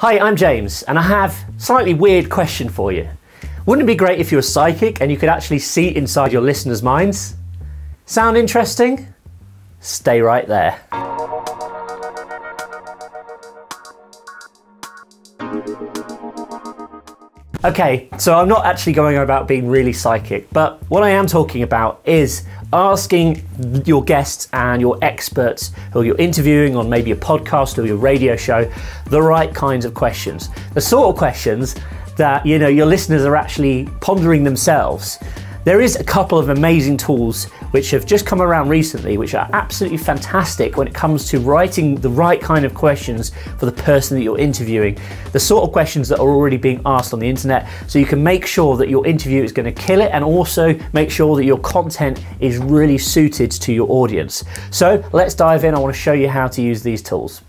Hi, I'm James, and I have a slightly weird question for you. Wouldn't it be great if you were psychic and you could actually see inside your listeners' minds? Sound interesting? Stay right there. Okay, so I'm not actually going on about being really psychic, but what I am talking about is asking your guests and your experts who you're interviewing on maybe a podcast or your radio show the right kinds of questions. The sort of questions that, you know, your listeners are actually pondering themselves. There is a couple of amazing tools which have just come around recently, which are absolutely fantastic when it comes to writing the right kind of questions for the person that you're interviewing. The sort of questions that are already being asked on the internet, so you can make sure that your interview is going to kill it and also make sure that your content is really suited to your audience. So let's dive in. I want to show you how to use these tools.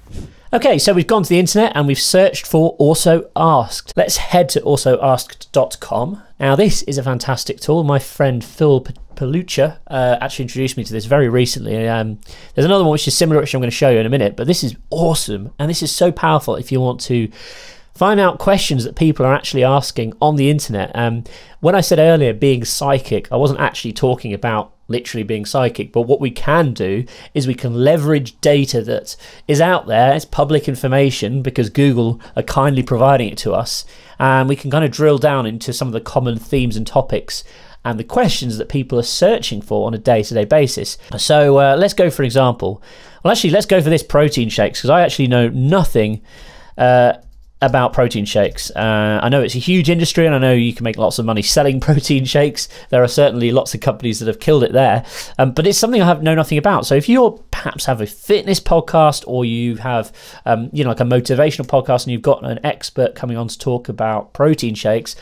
Okay, so we've gone to the internet and we've searched for Also Asked. Let's head to alsoasked.com. Now this is a fantastic tool. My friend Phil Palucha actually introduced me to this very recently. There's another one which is similar, which I'm going to show you in a minute, but this is awesome. And this is so powerful if you want to find out questions that people are actually asking on the internet. When I said earlier being psychic, I wasn't actually talking about literally being psychic, but what we can do is we can leverage data that is out there. It's public information because Google are kindly providing it to us, and we can kind of drill down into some of the common themes and topics and the questions that people are searching for on a day-to-day basis. So let's go, for example, well, actually let's go for this protein shakes, because I actually know nothing about protein shakes. I know it's a huge industry and I know you can make lots of money selling protein shakes. There are certainly lots of companies that have killed it there, but it's something I know nothing about. So if you perhaps have a fitness podcast, or you have you know, like a motivational podcast, and you've got an expert coming on to talk about protein shakes,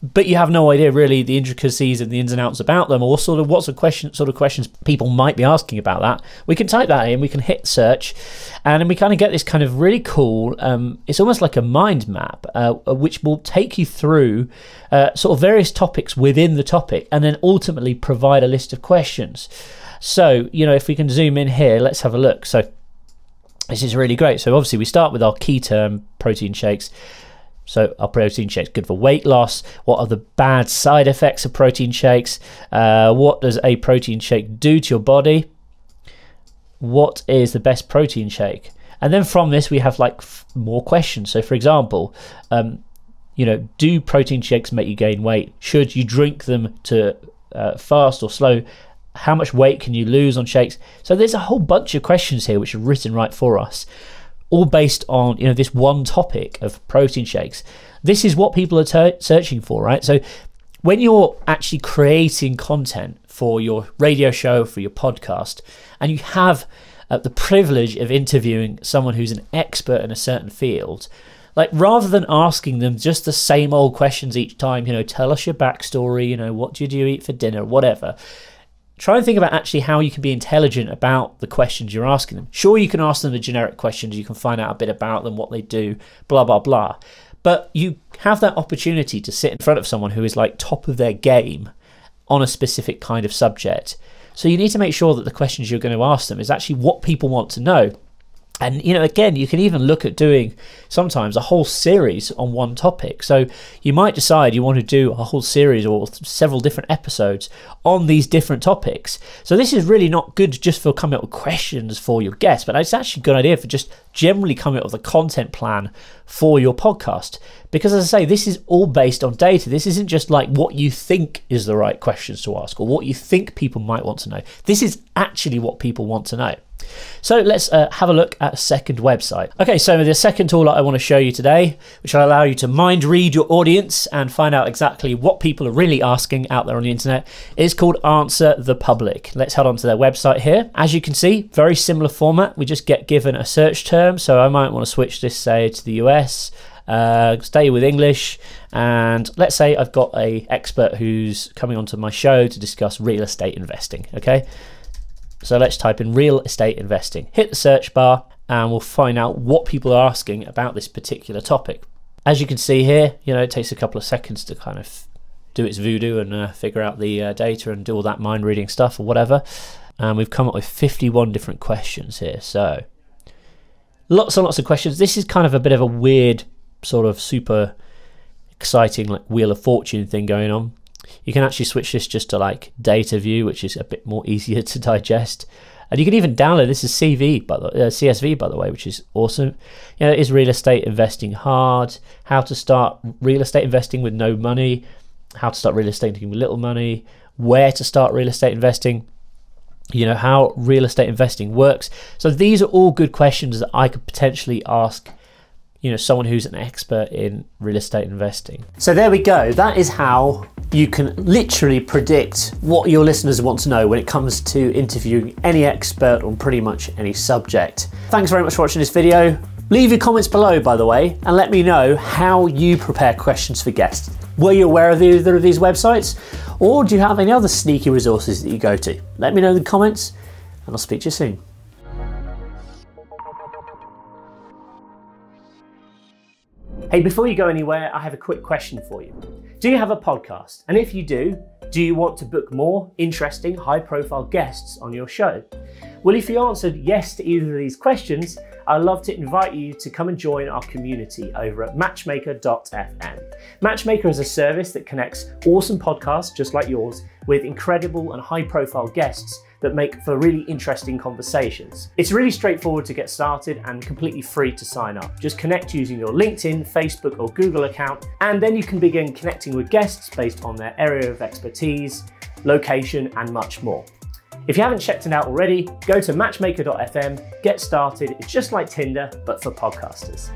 but you have no idea really the intricacies and the ins and outs about them, or sort of what sort of questions people might be asking about that, we can type that in, we can hit search, and then we kind of get this kind of really cool, it's almost like a mind map, which will take you through sort of various topics within the topic, and then ultimately provide a list of questions. So, you know, if we can zoom in here, let's have a look. So this is really great. So obviously we start with our key term, protein shakes. So are protein shakes good for weight loss? What are the bad side effects of protein shakes? What does a protein shake do to your body? What is the best protein shake? And then from this we have like more questions. So for example, you know, do protein shakes make you gain weight? Should you drink them to fast or slow? How much weight can you lose on shakes? So there's a whole bunch of questions here which are written right for us, all based on, you know, this one topic of protein shakes. This is what people are searching for, right? So when you're actually creating content for your radio show, for your podcast, and you have the privilege of interviewing someone who's an expert in a certain field, like rather than asking them just the same old questions each time, you know, tell us your backstory, you know, what did you eat for dinner, whatever, try and think about actually how you can be intelligent about the questions you're asking them. Sure, you can ask them the generic questions, you can find out a bit about them, what they do, blah, blah, blah. But you have that opportunity to sit in front of someone who is like top of their game on a specific kind of subject. So you need to make sure that the questions you're going to ask them is actually what people want to know. And, you know, again, you can even look at doing sometimes a whole series on one topic. So you might decide you want to do a whole series or several different episodes on these different topics. So this is really not good just for coming up with questions for your guests, but it's actually a good idea for just generally coming up with a content plan for your podcast. Because as I say, this is all based on data. This isn't just like what you think is the right questions to ask or what you think people might want to know. This is actually what people want to know. So let's have a look at a second website. Okay, so the second tool that I want to show you today, which will allow you to mind read your audience and find out exactly what people are really asking out there on the internet, is called Answer the Public. Let's head on to their website here. As you can see, very similar format. We just get given a search term. So I might want to switch this, say, to the US, stay with English, and let's say I've got a expert who's coming onto my show to discuss real estate investing. Okay. So let's type in real estate investing, hit the search bar, and we'll find out what people are asking about this particular topic. As you can see here, you know, it takes a couple of seconds to kind of do its voodoo and figure out the data and do all that mind reading stuff or whatever. And we've come up with 51 different questions here. So lots and lots of questions. This is kind of a bit of a weird sort of super exciting like Wheel of Fortune thing going on. You can actually switch this just to like data view, which is a bit more easier to digest. And you can even download this as CSV, by the way, which is awesome. You know, is real estate investing hard? How to start real estate investing with no money? How to start real estate investing with little money? Where to start real estate investing? You know, how real estate investing works. So these are all good questions that I could potentially ask, you know, someone who's an expert in real estate investing. So there we go. That is how you can literally predict what your listeners want to know when it comes to interviewing any expert on pretty much any subject. Thanks very much for watching this video. Leave your comments below, by the way, and let me know how you prepare questions for guests. Were you aware of either of these websites? Or do you have any other sneaky resources that you go to? Let me know in the comments, and I'll speak to you soon. Hey, before you go anywhere, I have a quick question for you. Do you have a podcast? And if you do, do you want to book more interesting, high-profile guests on your show? Well, if you answered yes to either of these questions, I'd love to invite you to come and join our community over at matchmaker.fm. Matchmaker is a service that connects awesome podcasts just like yours with incredible and high-profile guests that make for really interesting conversations. It's really straightforward to get started and completely free to sign up. Just connect using your LinkedIn, Facebook, or Google account, and then you can begin connecting with guests based on their area of expertise, location, and much more. If you haven't checked it out already, go to matchmaker.fm, get started. It's just like Tinder, but for podcasters.